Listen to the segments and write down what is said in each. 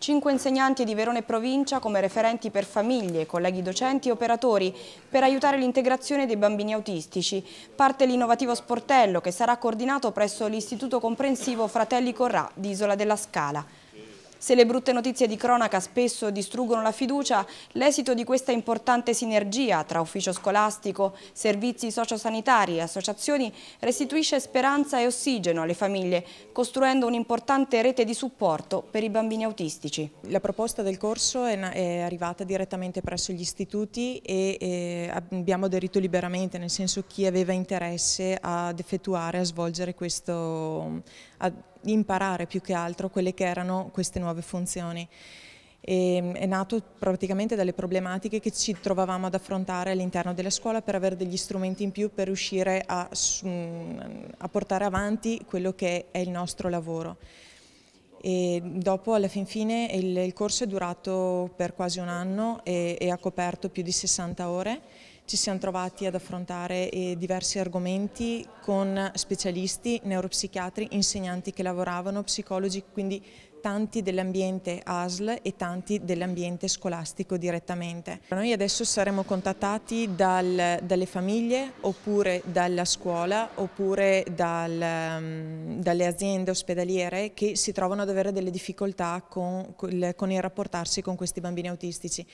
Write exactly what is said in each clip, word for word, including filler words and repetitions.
Cinque insegnanti di Verona e provincia come referenti per famiglie, colleghi docenti e operatori per aiutare l'integrazione dei bambini autistici. Parte l'innovativo sportello che sarà coordinato presso l'Istituto Comprensivo Fratelli Corrà di Isola della Scala. Se le brutte notizie di cronaca spesso distruggono la fiducia, l'esito di questa importante sinergia tra ufficio scolastico, servizi sociosanitari e associazioni restituisce speranza e ossigeno alle famiglie, costruendo un'importante rete di supporto per i bambini autistici. La proposta del corso è arrivata direttamente presso gli istituti e abbiamo aderito liberamente, nel senso chi aveva interesse ad effettuare, a svolgere questo, a imparare più che altro quelle che erano queste nuove nuove funzioni. E, è nato praticamente dalle problematiche che ci trovavamo ad affrontare all'interno della scuola per avere degli strumenti in più per riuscire a, a portare avanti quello che è il nostro lavoro. E dopo, alla fin fine, il, il corso è durato per quasi un anno e, e ha coperto più di sessanta ore. Ci siamo trovati ad affrontare eh, diversi argomenti con specialisti, neuropsichiatri, insegnanti che lavoravano, psicologi, quindi tanti dell'ambiente A S L e tanti dell'ambiente scolastico direttamente. Noi adesso saremo contattati dal, dalle famiglie oppure dalla scuola oppure dal, dalle aziende ospedaliere che si trovano ad avere delle difficoltà con, con il rapportarsi con questi bambini autistici.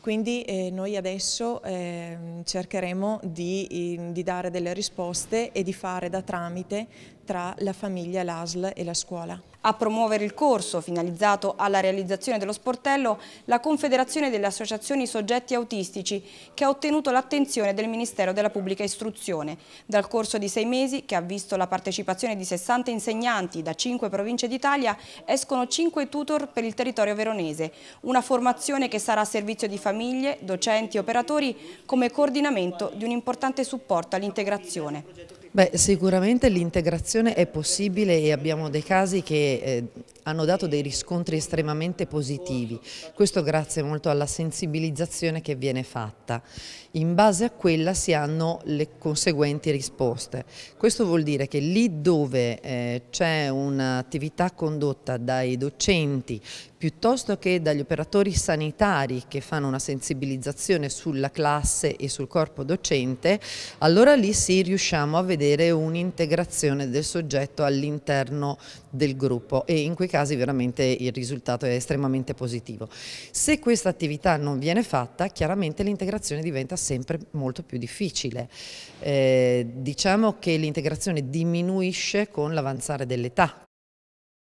Quindi eh, noi adesso eh, cercheremo di, di dare delle risposte e di fare da tramite tra la famiglia, l'A S L e la scuola. A promuovere il corso, finalizzato alla realizzazione dello sportello, la Confederazione delle Associazioni Soggetti Autistici, che ha ottenuto l'attenzione del Ministero della Pubblica Istruzione. Dal corso di sei mesi, che ha visto la partecipazione di sessanta insegnanti da cinque province d'Italia, escono cinque tutor per il territorio veronese. Una formazione che sarà a servizio di famiglie, docenti e operatori come coordinamento di un importante supporto all'integrazione. Beh, sicuramente l'integrazione è possibile e abbiamo dei casi che eh, hanno dato dei riscontri estremamente positivi. Questo grazie molto alla sensibilizzazione che viene fatta. In base a quella si hanno le conseguenti risposte. Questo vuol dire che lì dove eh, c'è un'attività condotta dai docenti piuttosto che dagli operatori sanitari che fanno una sensibilizzazione sulla classe e sul corpo docente, allora lì sì riusciamo a vedere un'integrazione del soggetto all'interno del gruppo e in quei casi veramente il risultato è estremamente positivo. Se questa attività non viene fatta, chiaramente l'integrazione diventa sempre molto più difficile. Eh, diciamo che l'integrazione diminuisce con l'avanzare dell'età,